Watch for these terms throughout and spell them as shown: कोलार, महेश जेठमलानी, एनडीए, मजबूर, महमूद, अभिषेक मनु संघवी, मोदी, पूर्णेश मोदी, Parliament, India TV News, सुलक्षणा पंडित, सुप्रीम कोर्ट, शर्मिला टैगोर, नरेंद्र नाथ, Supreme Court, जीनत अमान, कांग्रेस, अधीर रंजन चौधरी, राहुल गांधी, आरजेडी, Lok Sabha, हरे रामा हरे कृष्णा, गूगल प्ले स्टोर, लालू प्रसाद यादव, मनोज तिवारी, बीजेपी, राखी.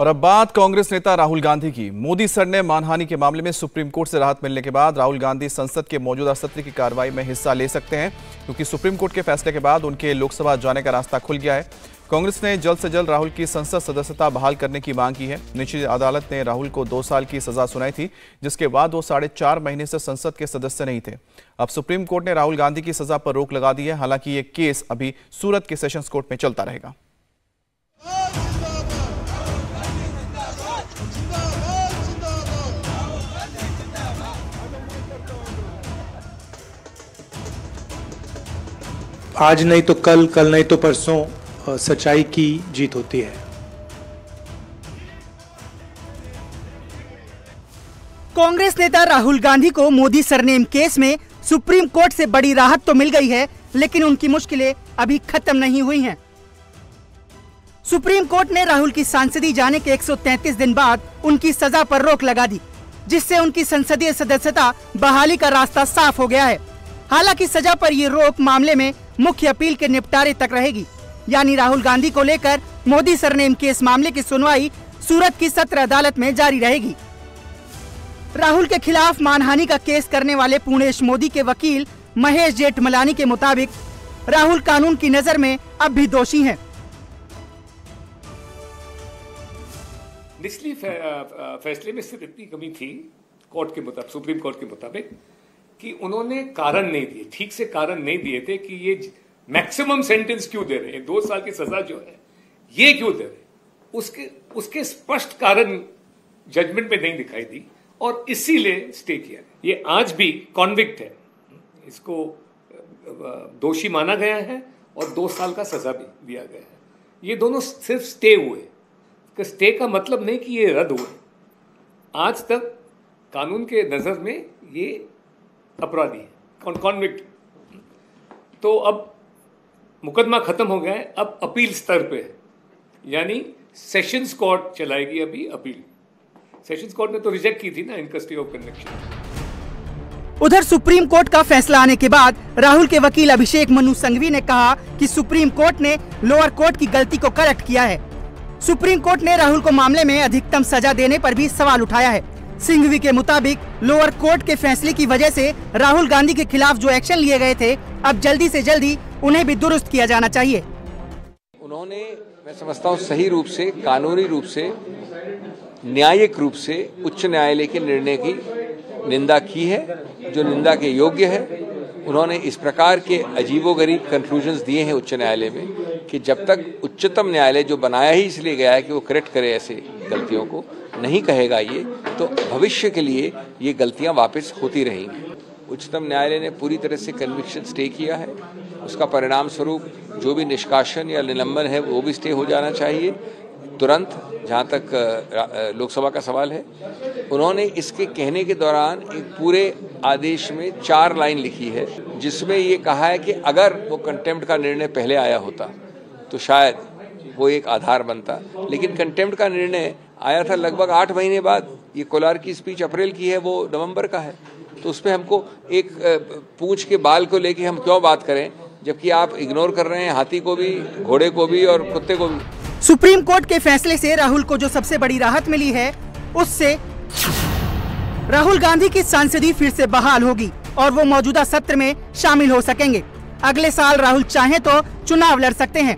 और अब बात कांग्रेस नेता राहुल गांधी की। मोदी सर ने मानहानि के मामले में सुप्रीम कोर्ट से राहत मिलने के बाद राहुल गांधी संसद के मौजूदा सत्र की कार्रवाई में हिस्सा ले सकते हैं, क्योंकि सुप्रीम कोर्ट के फैसले के बाद उनके लोकसभा जाने का रास्ता खुल गया है। कांग्रेस ने जल्द से जल्द राहुल की संसद सदस्यता बहाल करने की मांग की है। निचली अदालत ने राहुल को 2 साल की सजा सुनाई थी, जिसके बाद वो 4.5 महीने से संसद के सदस्य नहीं थे। अब सुप्रीम कोर्ट ने राहुल गांधी की सजा पर रोक लगा दी है। हालांकि ये केस अभी सूरत के सेशंस कोर्ट में चलता रहेगा। आज नहीं तो कल, कल नहीं तो परसों सच्चाई की जीत होती है। कांग्रेस नेता राहुल गांधी को मोदी सरनेम केस में सुप्रीम कोर्ट से बड़ी राहत तो मिल गई है, लेकिन उनकी मुश्किलें अभी खत्म नहीं हुई हैं। सुप्रीम कोर्ट ने राहुल की सांसदी जाने के 133 दिन बाद उनकी सजा पर रोक लगा दी, जिससे उनकी संसदीय सदस्यता बहाली का रास्ता साफ हो गया है। हालांकि सजा पर ये रोक मामले में मुख्य अपील के निपटारे तक रहेगी, यानी राहुल गांधी को लेकर मोदी सरनेम केस मामले की सुनवाई सूरत की सत्र अदालत में जारी रहेगी। राहुल के खिलाफ मानहानि का केस करने वाले पूर्णेश मोदी के वकील महेश जेठमलानी के मुताबिक राहुल कानून की नजर में अब भी दोषी हैं। निचली फैसले में सिर्फ इतनी कमी थी कोर्ट के मुताबिक, सुप्रीम कोर्ट के मुताबिक, कि उन्होंने कारण नहीं दिए, ठीक से कारण नहीं दिए थे कि ये मैक्सिमम सेंटेंस क्यों दे रहे हैं, 2 साल की सजा जो है ये क्यों दे रहे हैं। उसके स्पष्ट कारण जजमेंट में नहीं दिखाई दी और इसीलिए स्टे किया। ये आज भी कॉन्विक्ट है, इसको दोषी माना गया है और 2 साल का सजा भी दिया गया है। ये दोनों सिर्फ स्टे हुए, कि स्टे का मतलब नहीं कि ये रद्द हुए। आज तक कानून के नज़र में ये अपराधी है, कॉन्विक्ट। तो अब मुकदमा खत्म हो गया है, अब अपील स्तर पे है, यानी सेशंस कोर्ट चलाएगी अभी अपील। सेशंस कोर्ट ने तो रिजेक्ट की थी ना इन कस्टडी ऑफ कन्विक्शन। उधर सुप्रीम कोर्ट का फैसला आने के बाद राहुल के वकील अभिषेक मनु संघवी ने कहा कि सुप्रीम कोर्ट ने लोअर कोर्ट की गलती को करेक्ट किया है। सुप्रीम कोर्ट ने राहुल को मामले में अधिकतम सजा देने पर भी सवाल उठाया है। सिंघवी के मुताबिक लोअर कोर्ट के फैसले की वजह से राहुल गांधी के खिलाफ जो एक्शन लिए गए थे, अब जल्दी से जल्दी उन्हें भी दुरुस्त किया जाना चाहिए। उन्होंने, मैं समझता हूँ, सही रूप से, कानूनी रूप से, न्यायिक रूप से उच्च न्यायालय के निर्णय की निंदा की है, जो निंदा के योग्य है। उन्होंने इस प्रकार के अजीबोगरीब कंक्लूजन्स दिए हैं उच्च न्यायालय में कि जब तक उच्चतम न्यायालय, जो बनाया ही इसलिए गया है कि वो करेक्ट करे ऐसे गलतियों को, नहीं कहेगा ये, तो भविष्य के लिए ये गलतियां वापस होती रहेंगी। उच्चतम न्यायालय ने पूरी तरह से कन्विक्शन स्टे किया है। उसका परिणाम स्वरूप जो भी निष्कासन या निलंबन है वो भी स्टे हो जाना चाहिए तुरंत, जहाँ तक लोकसभा का सवाल है। उन्होंने इसके कहने के दौरान एक पूरे आदेश में 4 लाइन लिखी है, जिसमें ये कहा है कि अगर वो कंटेम्प्ट का निर्णय पहले आया होता तो शायद वो एक आधार बनता, लेकिन कंटेम्प्ट का निर्णय आया था लगभग 8 महीने बाद। ये कोलार की स्पीच अप्रैल की है, वो नवंबर का है, तो उसमें हमको एक पूंछ के बाल को लेके हम क्यों बात करें, जबकि आप इग्नोर कर रहे हैं हाथी को भी, घोड़े को भी और कुत्ते को भी। सुप्रीम कोर्ट के फैसले से राहुल को जो सबसे बड़ी राहत मिली है, उससे राहुल गांधी की सांसदी फिर से बहाल होगी और वो मौजूदा सत्र में शामिल हो सकेंगे। अगले साल राहुल चाहे तो चुनाव लड़ सकते हैं,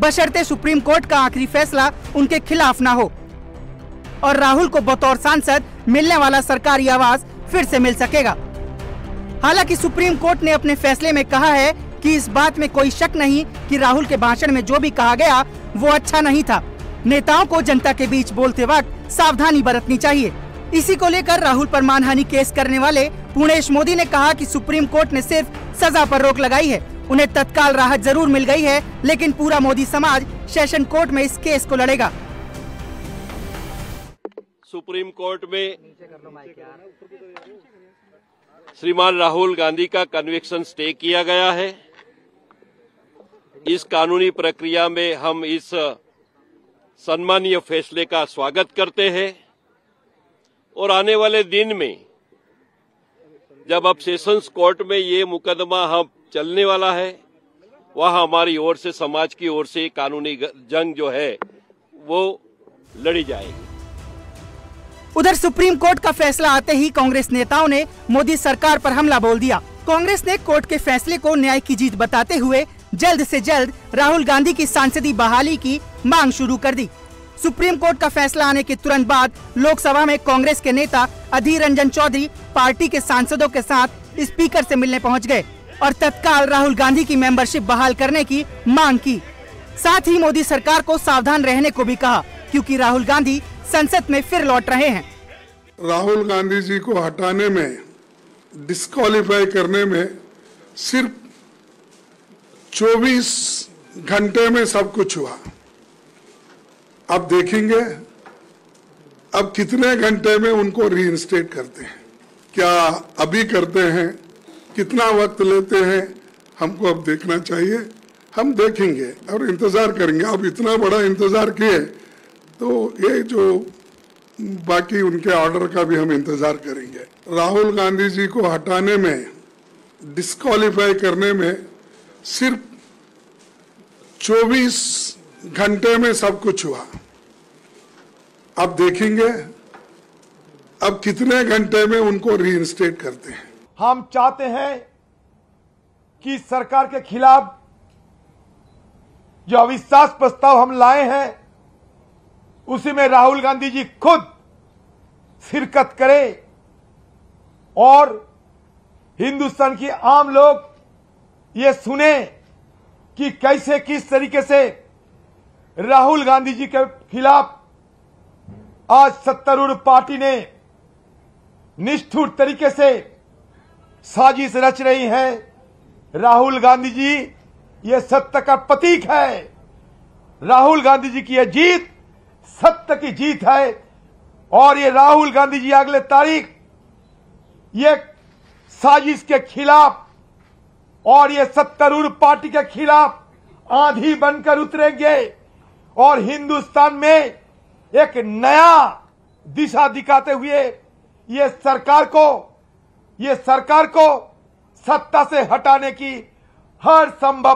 बशर्ते सुप्रीम कोर्ट का आखिरी फैसला उनके खिलाफ ना हो और राहुल को बतौर सांसद मिलने वाला सरकारी आवास फिर से मिल सकेगा। हालांकि सुप्रीम कोर्ट ने अपने फैसले में कहा है कि इस बात में कोई शक नहीं कि राहुल के भाषण में जो भी कहा गया वो अच्छा नहीं था। नेताओं को जनता के बीच बोलते वक्त सावधानी बरतनी चाहिए। इसी को लेकर राहुल पर मानहानि केस करने वाले पूर्णेश मोदी ने कहा कि सुप्रीम कोर्ट ने सिर्फ सजा पर रोक लगाई है, उन्हें तत्काल राहत जरूर मिल गई है, लेकिन पूरा मोदी समाज सेशन कोर्ट में इस केस को लड़ेगा। सुप्रीम कोर्ट में श्रीमान राहुल गांधी का कन्विक्शन स्टे किया गया है। इस कानूनी प्रक्रिया में हम इस सम्माननीय फैसले का स्वागत करते हैं और आने वाले दिन में जब अब सेशंस कोर्ट में ये मुकदमा हम चलने वाला है, वहां हमारी ओर से, समाज की ओर से कानूनी जंग जो है वो लड़ी जाएगी। उधर सुप्रीम कोर्ट का फैसला आते ही कांग्रेस नेताओं ने मोदी सरकार पर हमला बोल दिया। कांग्रेस ने कोर्ट के फैसले को न्याय की जीत बताते हुए जल्द से जल्द राहुल गांधी की सांसदी बहाली की मांग शुरू कर दी। सुप्रीम कोर्ट का फैसला आने के तुरंत बाद लोकसभा में कांग्रेस के नेता अधीर रंजन चौधरी पार्टी के सांसदों के साथ स्पीकर से मिलने पहुंच गए और तत्काल राहुल गांधी की मेंबरशिप बहाल करने की मांग की। साथ ही मोदी सरकार को सावधान रहने को भी कहा, क्योंकि राहुल गांधी संसद में फिर लौट रहे हैं। राहुल गांधी जी को हटाने में, डिस्क्वालीफाई करने में सिर्फ 24 घंटे में सब कुछ हुआ। अब देखेंगे अब कितने घंटे में उनको रीइंस्टेट करते हैं, क्या अभी करते हैं, कितना वक्त लेते हैं, हमको अब देखना चाहिए। हम देखेंगे और इंतज़ार करेंगे। अब इतना बड़ा इंतज़ार किए तो ये जो बाकी उनके ऑर्डर का भी हम इंतज़ार करेंगे। राहुल गांधी जी को हटाने में, डिस्क्वालीफाई करने में सिर्फ 24 घंटे में सब कुछ हुआ। अब देखेंगे अब कितने घंटे में उनको रीइंस्टेट करते हैं। हम चाहते हैं कि सरकार के खिलाफ जो अविश्वास प्रस्ताव हम लाए हैं उसी में राहुल गांधी जी खुद शिरकत करें और हिंदुस्तान की आम लोग ये सुने कि कैसे किस तरीके से राहुल गांधी जी के खिलाफ आज सत्तारूढ़ पार्टी ने निष्ठुर तरीके से साजिश रच रही है। राहुल गांधी जी ये सत्य का प्रतीक है। राहुल गांधी जी की यह जीत सत्य की जीत है और ये राहुल गांधी जी अगले तारीख ये साजिश के खिलाफ और ये सत्तारूढ़ पार्टी के खिलाफ आंधी बनकर उतरेंगे और हिंदुस्तान में एक नया दिशा दिखाते हुए ये सरकार को सत्ता से हटाने की हर संभव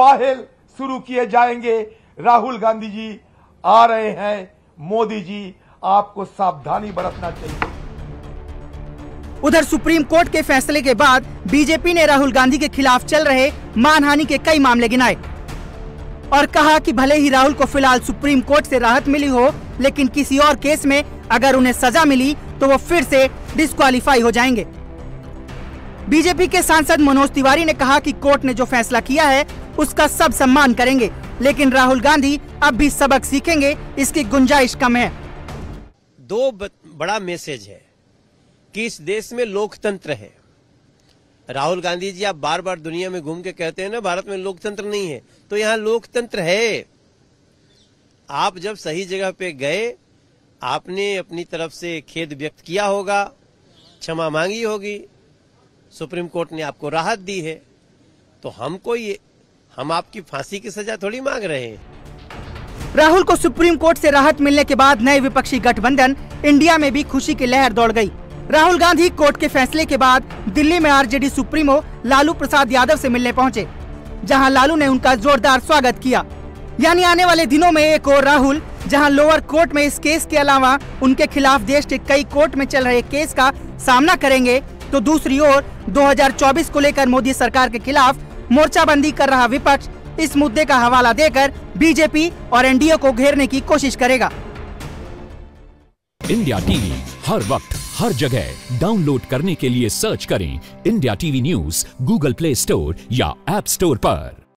पहल शुरू किए जाएंगे। राहुल गांधी जी आ रहे हैं। मोदी जी आपको सावधानी बरतना चाहिए। उधर सुप्रीम कोर्ट के फैसले के बाद बीजेपी ने राहुल गांधी के खिलाफ चल रहे मानहानि के कई मामले गिनाए और कहा कि भले ही राहुल को फिलहाल सुप्रीम कोर्ट से राहत मिली हो, लेकिन किसी और केस में अगर उन्हें सजा मिली तो वो फिर से डिस्क्वालीफाई हो जाएंगे। बीजेपी के सांसद मनोज तिवारी ने कहा कि कोर्ट ने जो फैसला किया है उसका सब सम्मान करेंगे, लेकिन राहुल गांधी अब भी सबक सीखेंगे, इसकी गुंजाइश कम है। दो बड़ा मैसेज है कि इस देश में लोकतंत्र है। राहुल गांधी जी आप बार बार दुनिया में घूम के कहते हैं ना भारत में लोकतंत्र नहीं है, तो यहाँ लोकतंत्र है। आप जब सही जगह पे गए आपने अपनी तरफ से खेद व्यक्त किया होगा, क्षमा मांगी होगी, सुप्रीम कोर्ट ने आपको राहत दी है, तो हमको ये हम आपकी फांसी की सजा थोड़ी मांग रहे हैं। राहुल को सुप्रीम कोर्ट से राहत मिलने के बाद नए विपक्षी गठबंधन इंडिया में भी खुशी की लहर दौड़ गई। राहुल गांधी कोर्ट के फैसले के बाद दिल्ली में आरजेडी सुप्रीमो लालू प्रसाद यादव से मिलने पहुंचे, जहां लालू ने उनका जोरदार स्वागत किया। यानी आने वाले दिनों में एक और राहुल, जहां लोअर कोर्ट में इस केस के अलावा उनके खिलाफ देश के कई कोर्ट में चल रहे केस का सामना करेंगे, तो दूसरी ओर 2024 को लेकर मोदी सरकार के खिलाफ मोर्चाबंदी कर रहा विपक्ष इस मुद्दे का हवाला देकर बीजेपी और एनडीए को घेरने की कोशिश करेगा। इंडिया टीवी हर वक्त हर जगह डाउनलोड करने के लिए सर्च करें India TV news गूगल प्ले स्टोर या ऐप स्टोर पर।